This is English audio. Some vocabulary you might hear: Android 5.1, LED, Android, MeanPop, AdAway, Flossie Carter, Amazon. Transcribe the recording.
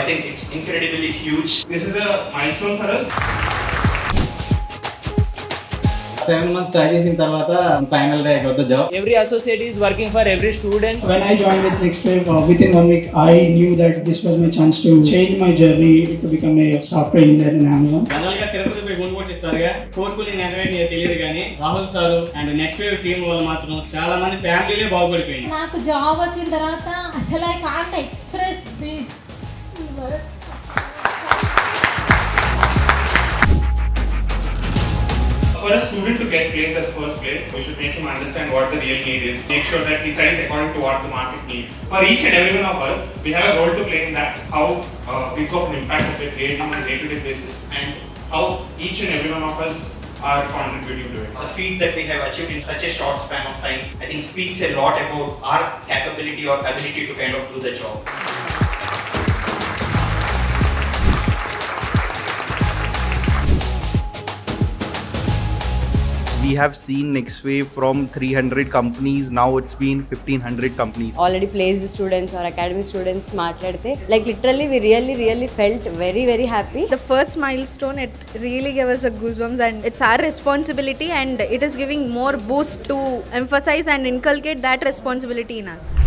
I think it's incredibly huge. This is a milestone for us. 7 months studies in Tarvata, final day I got the job. Every associate is working for every student. When I joined with Next Wave, within 1 week, I knew that this was my chance to change my journey to become a software engineer in Amazon. Rahul sir and Next Wave team family job I can't express this. For a student to get placed at first place, we should make him understand what the real need is. Make sure that he studies according to what the market needs. For each and every one of us, we have a role to play in that. How big of an impact that we're creating on a day-to-day basis, and how each and every one of us are contributing to it. The feat that we have achieved in such a short span of time, I think, speaks a lot about our capability or ability to kind of do the job. We have seen Next Wave from 300 companies, now it's been 1500 companies. Already placed students or academy students maatladte. Like literally we really felt very happy. The first milestone, it really gave us the goosebumps, and it's our responsibility and it is giving more boost to emphasize and inculcate that responsibility in us.